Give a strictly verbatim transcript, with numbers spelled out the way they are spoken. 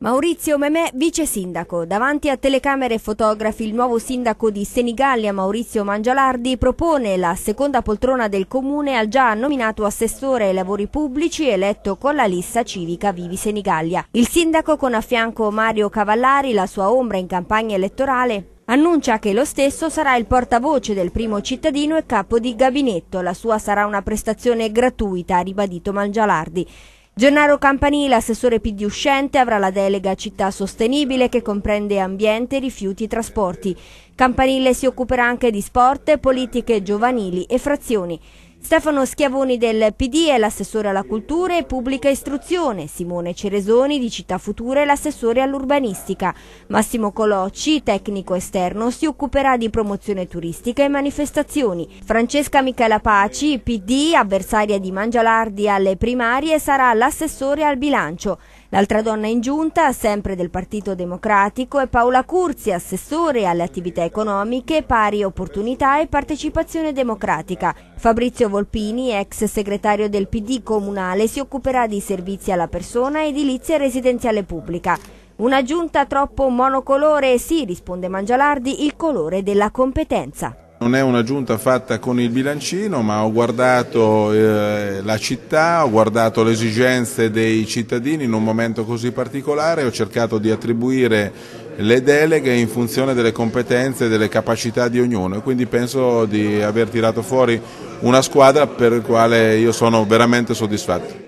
Maurizio Memè, vice sindaco. Davanti a telecamere e fotografi il nuovo sindaco di Senigallia, Maurizio Mangialardi, propone la seconda poltrona del comune al già nominato assessore ai lavori pubblici eletto con la lista civica Vivi Senigallia. Il sindaco, con a fianco Mario Cavallari, la sua ombra in campagna elettorale, annuncia che lo stesso sarà il portavoce del primo cittadino e capo di gabinetto. La sua sarà una prestazione gratuita, ha ribadito Mangialardi. Gennaro Campanile, assessore P D uscente, avrà la delega città sostenibile che comprende ambiente, rifiuti e trasporti. Campanile si occuperà anche di sport, politiche giovanili e frazioni. Stefano Schiavoni del P D è l'assessore alla cultura e pubblica istruzione, Simone Ceresoni di Città Futura è l'assessore all'urbanistica, Massimo Colocci, tecnico esterno, si occuperà di promozione turistica e manifestazioni. Francesca Michela Paci, P D, avversaria di Mangialardi alle primarie, sarà l'assessore al bilancio. L'altra donna in giunta, sempre del Partito Democratico, è Paola Curzi, assessore alle attività economiche, pari opportunità e partecipazione democratica. Fabrizio Volpini, ex segretario del P D comunale, si occuperà di servizi alla persona, edilizia e residenziale pubblica. Una giunta troppo monocolore? Sì, risponde Mangialardi, il colore della competenza. Non è una giunta fatta con il bilancino, ma ho guardato eh, la città, ho guardato le esigenze dei cittadini in un momento così particolare, ho cercato di attribuire le deleghe in funzione delle competenze e delle capacità di ognuno, e quindi penso di aver tirato fuori una squadra per la quale io sono veramente soddisfatto.